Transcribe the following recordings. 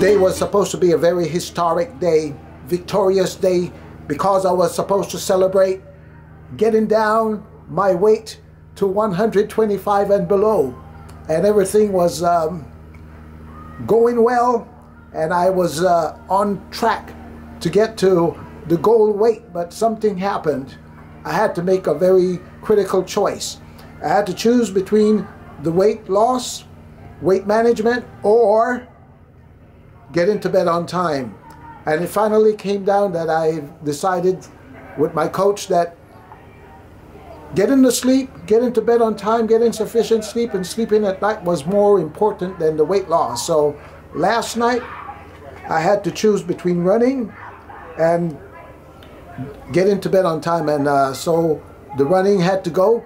Today was supposed to be a very historic day, victorious day, because I was supposed to celebrate getting down my weight to 125 and below, and everything was going well, and I was on track to get to the goal weight, but something happened. I had to make a very critical choice. I had to choose between the weight loss, weight management, or get into bed on time. And it finally came down that I decided with my coach that get into sleep, get into bed on time, get in sufficient sleep, and sleeping at night was more important than the weight loss. So last night I had to choose between running and get into bed on time, and so the running had to go,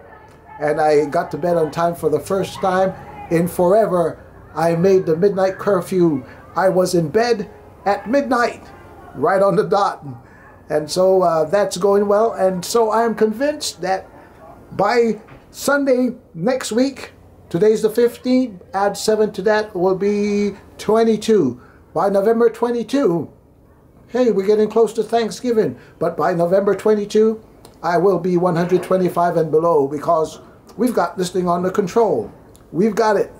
and I got to bed on time for the first time in forever. I made the midnight curfew. I was in bed at midnight, right on the dot. And so that's going well. And so I am convinced that by Sunday next week, today's the 15th, add 7 to that will be 22. By November 22, hey, we're getting close to Thanksgiving, but by November 22, I will be 125 and below, because we've got this thing under control. We've got it.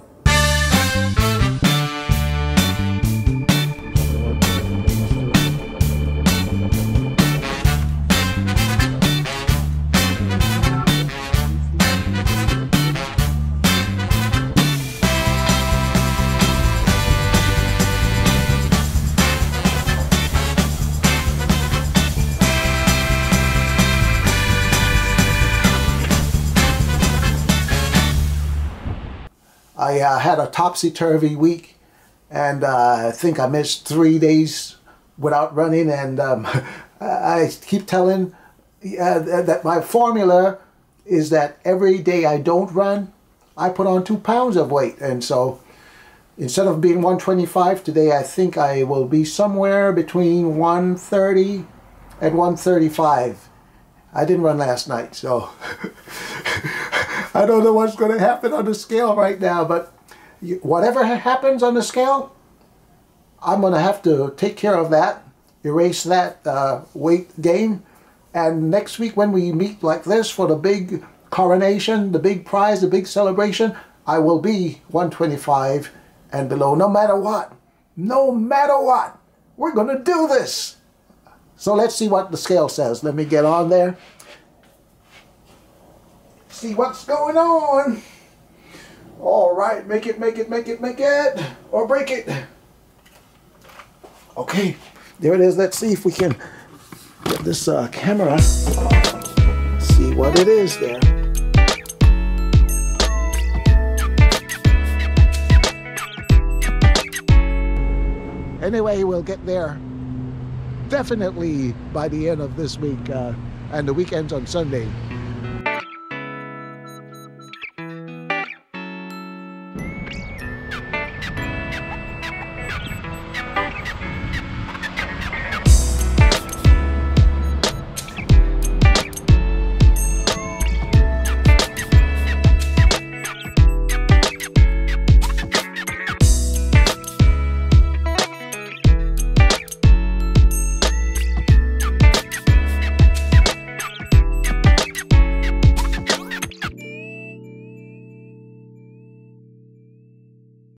I had a topsy-turvy week, and I think I missed 3 days without running, and I keep telling that my formula is that every day I don't run, I put on 2 pounds of weight. And so instead of being 125 today, I think I will be somewhere between 130 and 135. I didn't run last night, so I don't know what's going to happen on the scale right now, but whatever happens on the scale, I'm going to have to take care of that, erase that weight gain. And next week when we meet like this for the big coronation, the big prize, the big celebration, I will be 125 and below, no matter what. No matter what. We're going to do this. So let's see what the scale says. Let me get on there. See what's going on. All right, make it, make it, make it, make it, or break it. Okay, there it is. Let's see if we can get this camera. See what it is there. Anyway, we'll get there definitely by the end of this week, and the weekend's on Sunday.